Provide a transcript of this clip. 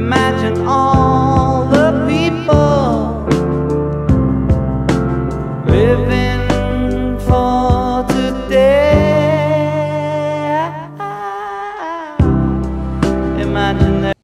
Imagine all the people living for today. Imagine that.